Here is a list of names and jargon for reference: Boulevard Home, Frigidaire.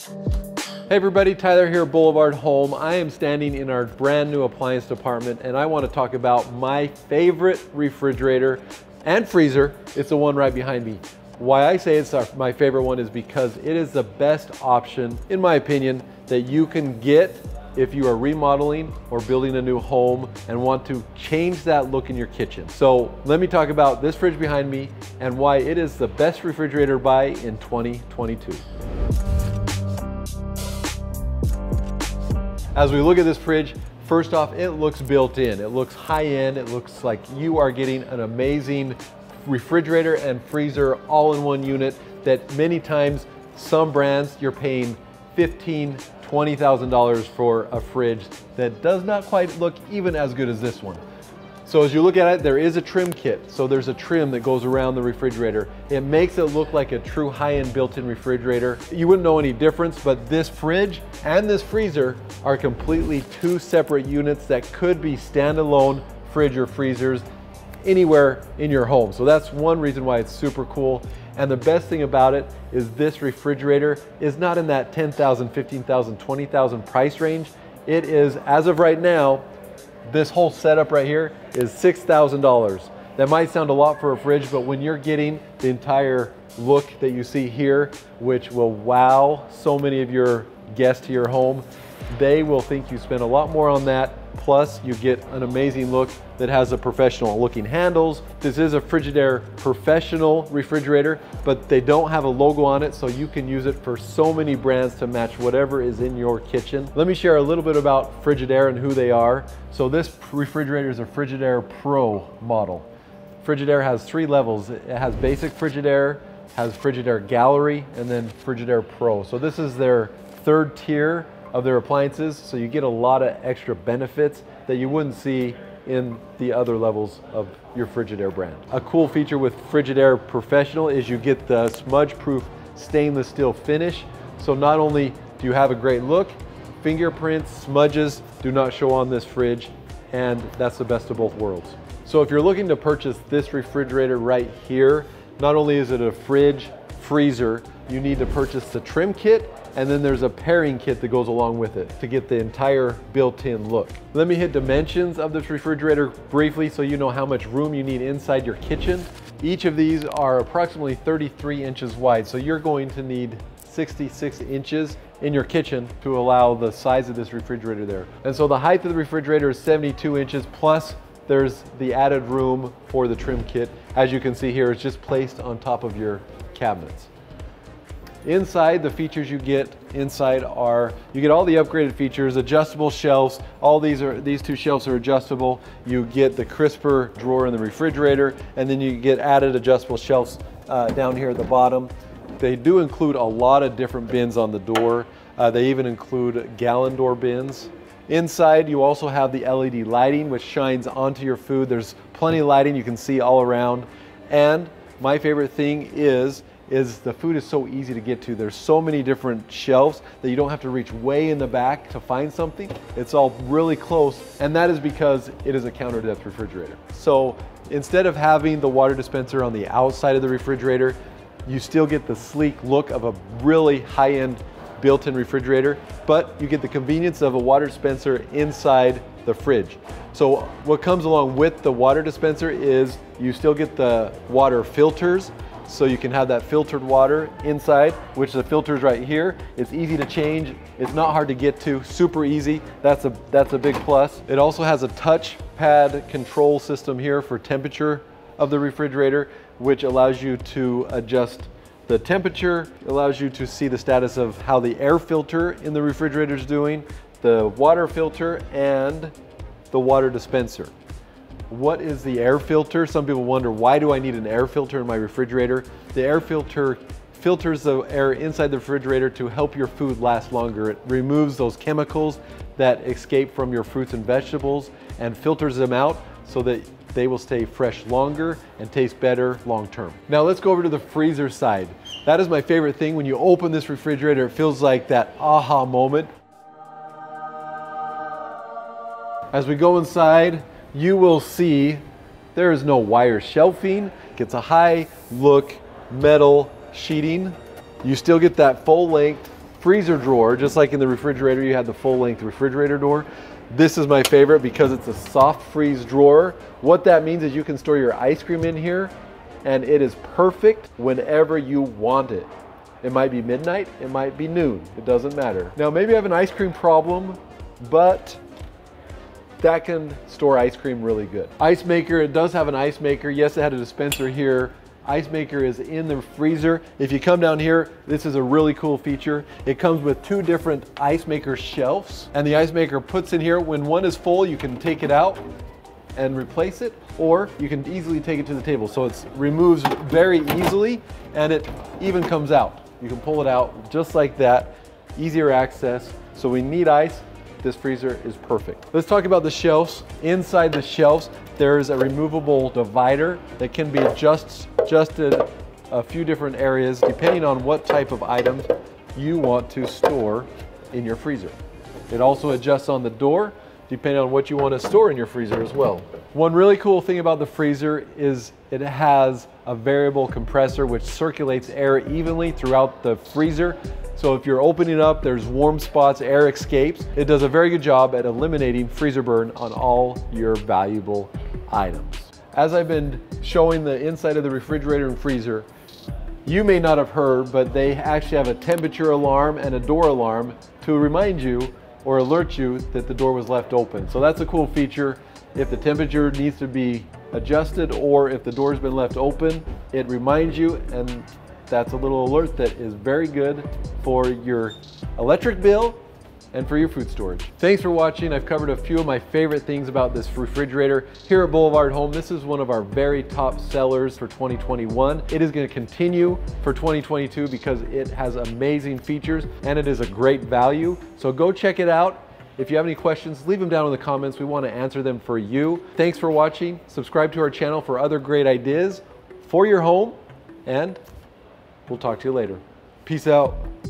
Hey everybody, Tyler here at Boulevard Home. I am standing in our brand new appliance department and I want to talk about my favorite refrigerator and freezer. It's the one right behind me. Why I say it's my favorite one is because it is the best option, in my opinion, that you can get if you are remodeling or building a new home and want to change that look in your kitchen. So let me talk about this fridge behind me and why it is the best refrigerator buy in 2022. As we look at this fridge, first off, it looks built in. It looks high-end. It looks like you are getting an amazing refrigerator and freezer all in one unit that many times, some brands, you're paying $15,000, $20,000 for a fridge that does not quite look even as good as this one. So as you look at it, there is a trim kit. So there's a trim that goes around the refrigerator. It makes it look like a true high-end built-in refrigerator. You wouldn't know any difference, but this fridge and this freezer are completely two separate units that could be standalone fridge or freezers anywhere in your home. So that's one reason why it's super cool. And the best thing about it is this refrigerator is not in that $10,000, $15,000, $20,000 price range. It is, as of right now, this whole setup right here is $6,000. That might sound a lot for a fridge, but when you're getting the entire look that you see here, which will wow so many of your guests to your home, they will think you spend a lot more on that. Plus, you get an amazing look that has a professional looking handles. This is a Frigidaire professional refrigerator, but they don't have a logo on it, so you can use it for so many brands to match whatever is in your kitchen. Let me share a little bit about Frigidaire and who they are. So this refrigerator is a Frigidaire Pro model. Frigidaire has three levels. It has basic Frigidaire, has Frigidaire Gallery, and then Frigidaire Pro. So this is their third tier of their appliances, so you get a lot of extra benefits that you wouldn't see in the other levels of your Frigidaire brand. A cool feature with Frigidaire Professional is you get the smudge-proof stainless steel finish. So not only do you have a great look, fingerprints, smudges do not show on this fridge, and that's the best of both worlds. So if you're looking to purchase this refrigerator right here, not only is it a fridge, freezer, you need to purchase the trim kit, and then there's a pairing kit that goes along with it to get the entire built-in look. Let me hit dimensions of this refrigerator briefly so you know how much room you need inside your kitchen. Each of these are approximately 33 inches wide, so you're going to need 66 inches in your kitchen to allow the size of this refrigerator there. And so the height of the refrigerator is 72 inches, plus there's the added room for the trim kit. As you can see here, it's just placed on top of your cabinets. Inside, the features you get inside are, you get all the upgraded features, adjustable shelves. All these two shelves are adjustable. You get the crisper drawer in the refrigerator, and then you get added adjustable shelves down here at the bottom. They do include a lot of different bins on the door. They even include gallon door bins. Inside, you also have the LED lighting, which shines onto your food. There's plenty of lighting you can see all around. And my favorite thing is the food is so easy to get to. There's so many different shelves that you don't have to reach way in the back to find something. It's all really close, and that is because it is a counter depth refrigerator. So instead of having the water dispenser on the outside of the refrigerator, you still get the sleek look of a really high-end built-in refrigerator, but you get the convenience of a water dispenser inside the fridge. So what comes along with the water dispenser is you still get the water filters, so you can have that filtered water inside, which the filter's right here. It's easy to change. It's not hard to get to, super easy. That's a big plus. It also has a touch pad control system here for temperature of the refrigerator, which allows you to adjust the temperature, allows you to see the status of how the air filter in the refrigerator is doing, the water filter, and the water dispenser. What is the air filter? Some people wonder, why do I need an air filter in my refrigerator? The air filter filters the air inside the refrigerator to help your food last longer. It removes those chemicals that escape from your fruits and vegetables and filters them out so that they will stay fresh longer and taste better long term. Now let's go over to the freezer side. That is my favorite thing. When you open this refrigerator, it feels like that aha moment. As we go inside, you will see there is no wire shelving. It's a high look metal sheeting. You still get that full length freezer drawer, just like in the refrigerator you had the full-length refrigerator door, this is my favorite because it's a soft freeze drawer. What that means is you can store your ice cream in here and it is perfect whenever you want it. It might be midnight, it might be noon, it doesn't matter. Now maybe I have an ice cream problem, but that can store ice cream really good. Ice maker, it does have an ice maker. Yes, it had a dispenser here. Ice maker is in the freezer. If you come down here, this is a really cool feature. It comes with two different ice maker shelves, and the ice maker puts in here. When one is full, you can take it out and replace it, or you can easily take it to the table. So it removes very easily, and it even comes out. You can pull it out just like that, easier access. So we need ice. This freezer is perfect. Let's talk about the shelves. Inside the shelves, there's a removable divider that can be adjusted a few different areas depending on what type of items you want to store in your freezer. It also adjusts on the door depending on what you want to store in your freezer as well. One really cool thing about the freezer is it has a variable compressor which circulates air evenly throughout the freezer. So if you're opening up, there's warm spots, air escapes. It does a very good job at eliminating freezer burn on all your valuable items. As I've been showing the inside of the refrigerator and freezer, you may not have heard, but they actually have a temperature alarm and a door alarm to remind you or alert you that the door was left open. So that's a cool feature. If the temperature needs to be adjusted or if the door's been left open, it reminds you, and that's a little alert that is very good for your electric bill and for your food storage. Thanks for watching. I've covered a few of my favorite things about this refrigerator here at Boulevard Home. This is one of our very top sellers for 2021. It is going to continue for 2022 because it has amazing features and it is a great value. So go check it out. If you have any questions, leave them down in the comments. We want to answer them for you. Thanks for watching. Subscribe to our channel for other great ideas for your home, and we'll talk to you later. Peace out.